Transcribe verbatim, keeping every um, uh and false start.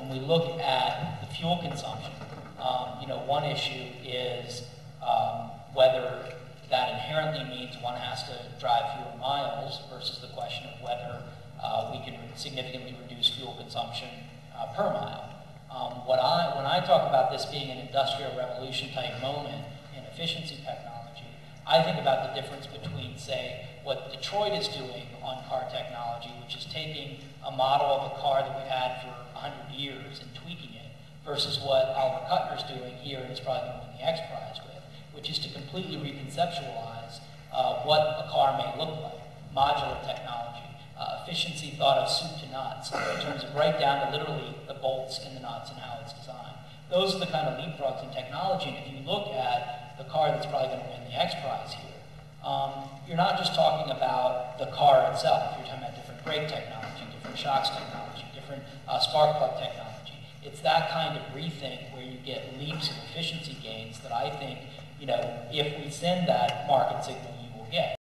when we look at the fuel consumption, um, you know, one issue is um, whether that inherently means one has to drive fewer miles versus the question of whether uh, we can significantly reduce fuel consumption uh, per mile. Um, what I, when I talk about this being an industrial revolution type moment in efficiency technology, I think about the difference between, say, what Detroit is doing on car technology, which is taking a model of a car that we've had for one hundred years and tweaking it, versus what Oliver Kuttner's doing here, and is probably going to win the X Prize with, which is to completely reconceptualize uh, what a car may look like, modular technology, uh, efficiency thought of soup to nuts, in terms of right down to literally the bolts and the nuts and how it's designed. Those are the kind of leapfrogs in technology, and if you look at the car that's probably going to win the X Prize here, Um, you're not just talking about the car itself. You're talking about different brake technology, different shocks technology, different uh, spark plug technology. It's that kind of rethink where you get leaps in efficiency gains that I think, you know, if we send that market signal, you will get.